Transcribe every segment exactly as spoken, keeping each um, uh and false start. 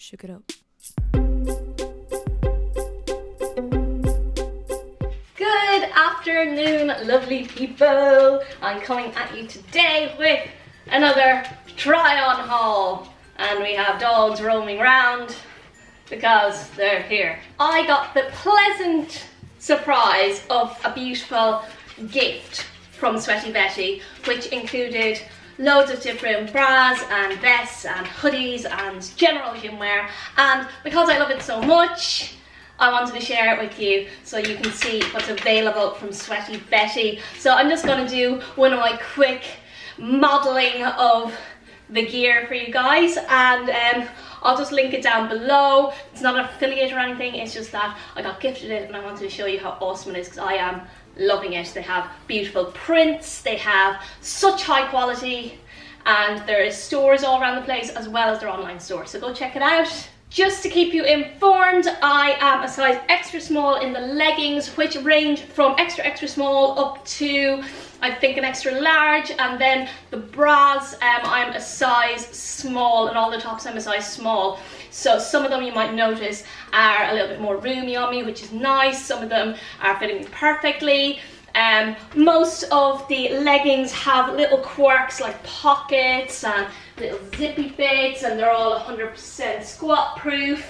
shook it up. Good afternoon, lovely people. I'm coming at you today with another try-on haul. And we have dogs roaming around because they're here. I got the pleasant surprise of a beautiful gift from Sweaty Betty, which included loads of different bras and vests and hoodies and general gym wear, and because I love it so much I wanted to share it with you so you can see what's available from Sweaty Betty. So I'm just going to do one of my quick modelling of the gear for you guys, and um, I'll just link it down below. It's not an affiliate or anything, it's just that I got gifted it and I wanted to show you how awesome it is because I am loving it. They have beautiful prints, they have such high quality, and there is stores all around the place as well as their online store, so go check it out. Just to keep you informed, I am a size extra small in the leggings, which range from extra extra small up to I think an extra large, and then the bras um, I'm a size small, and all the tops I'm a size small. So some of them you might notice are a little bit more roomy on me, which is nice. Some of them are fitting me perfectly. Um, most of the leggings have little quirks like pockets and little zippy bits, and they're all one hundred percent squat proof.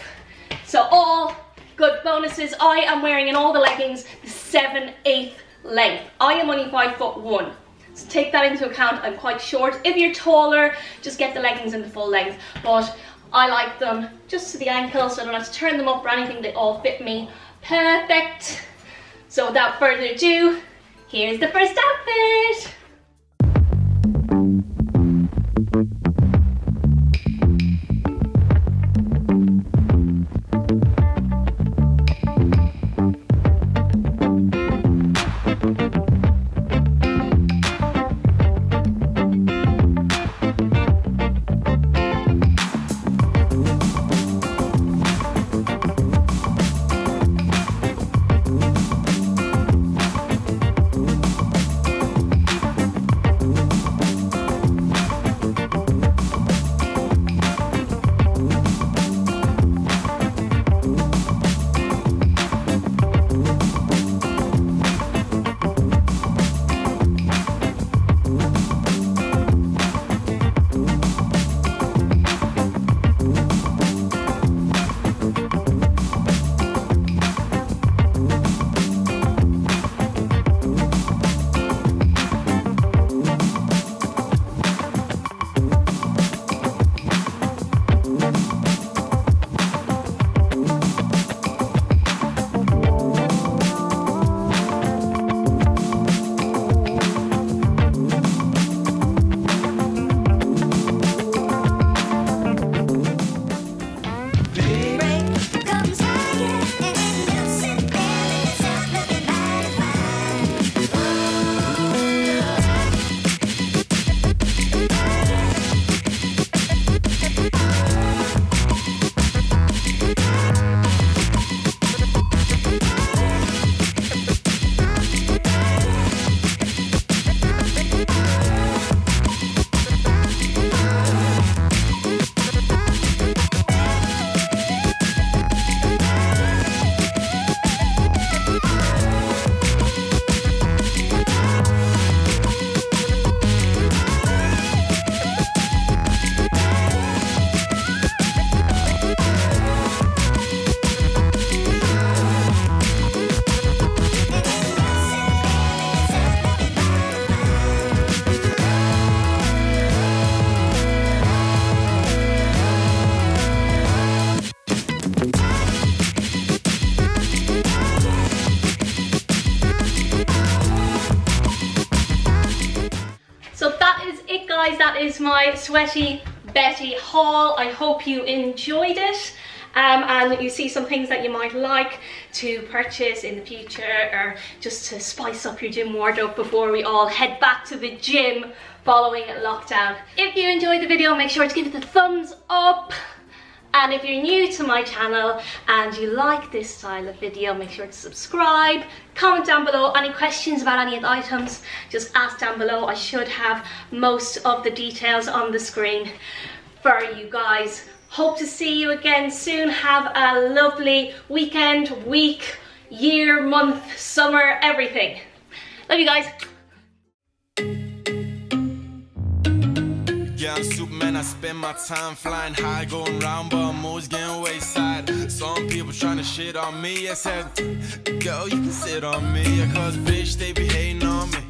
So all good bonuses. I am wearing in all the leggings the seven eighths length. I am only five foot one, so take that into account. I'm quite short. If you're taller, just get the leggings in the full length, but I like them just to the ankle, so I don't have to turn them up or anything. They all fit me perfect. So without further ado, here's the first outfit. That is my Sweaty Betty haul. I hope you enjoyed it, um, and you see some things that you might like to purchase in the future, or just to spice up your gym wardrobe before we all head back to the gym following lockdown. If you enjoyed the video, make sure to give it a thumbs up, and if you're new to my channel and you like this style of video, make sure to subscribe. Comment down below any questions about any of the items, just ask down below. I should have most of the details on the screen for you guys. Hope to see you again soon. Have a lovely weekend, week, year, month, summer, everything. Love you guys. Yeah, I'm Superman, I spend my time flying high, going round, but I'm always getting wayside. Some people trying to shit on me, I said, girl, you can sit on me, cause bitch, they be hating on me.